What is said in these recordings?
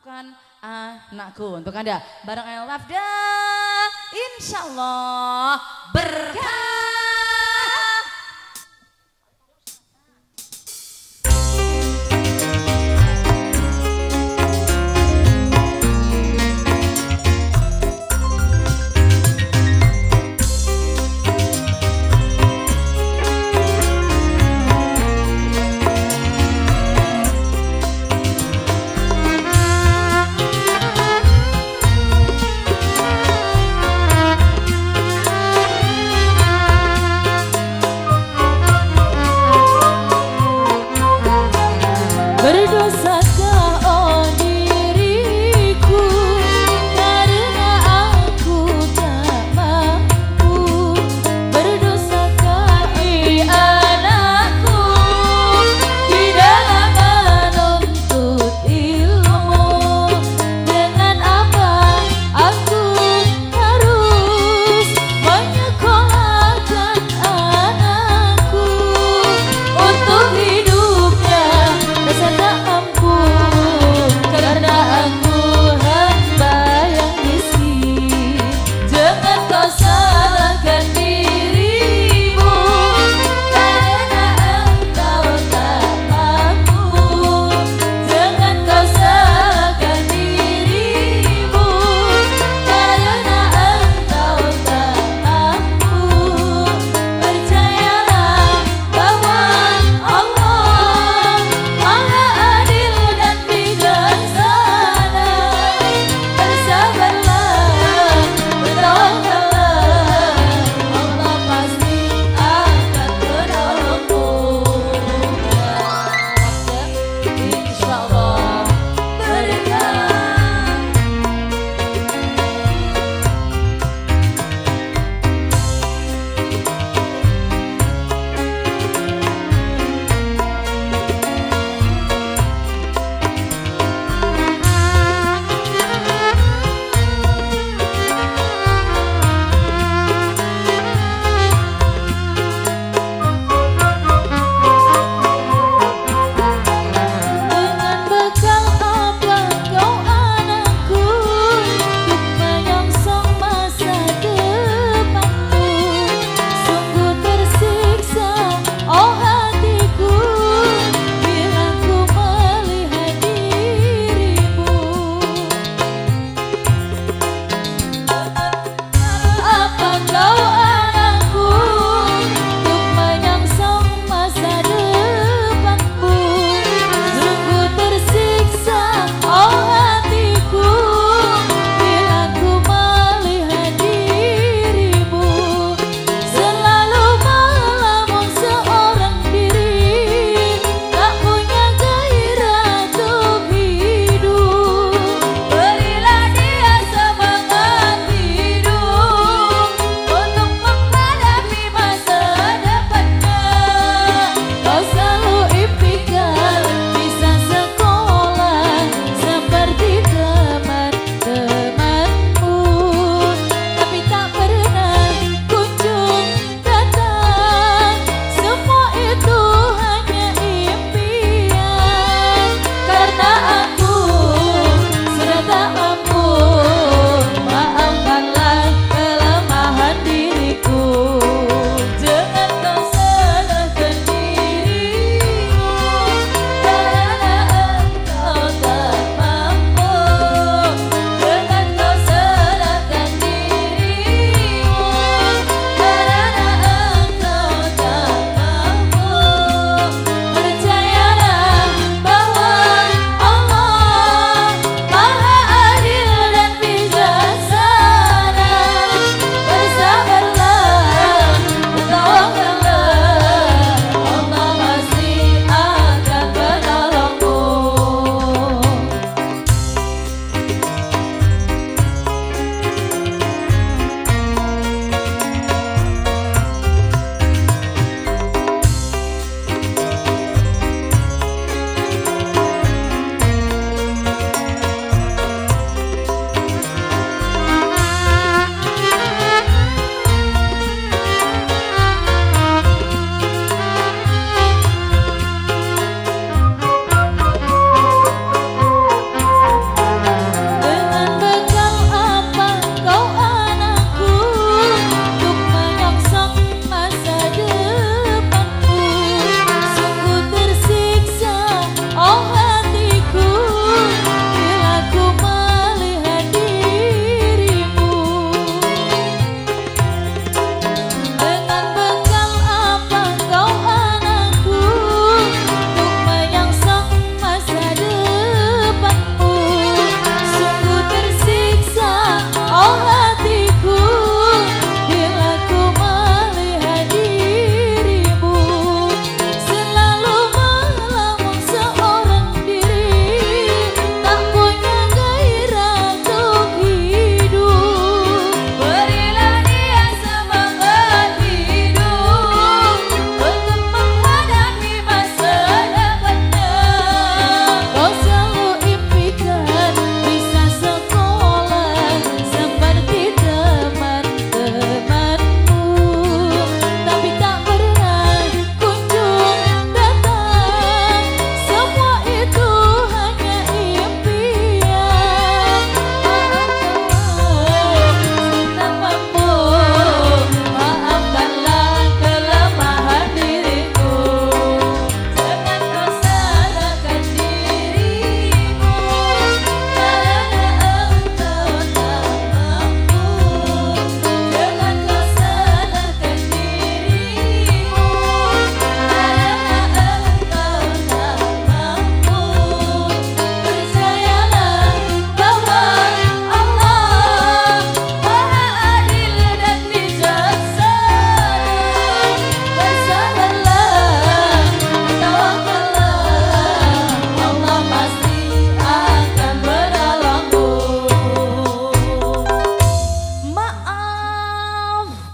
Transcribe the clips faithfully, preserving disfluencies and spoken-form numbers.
Maafkan anakku untuk Anda bareng I Love dan insyaallah berkah.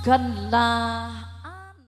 Maafkanlah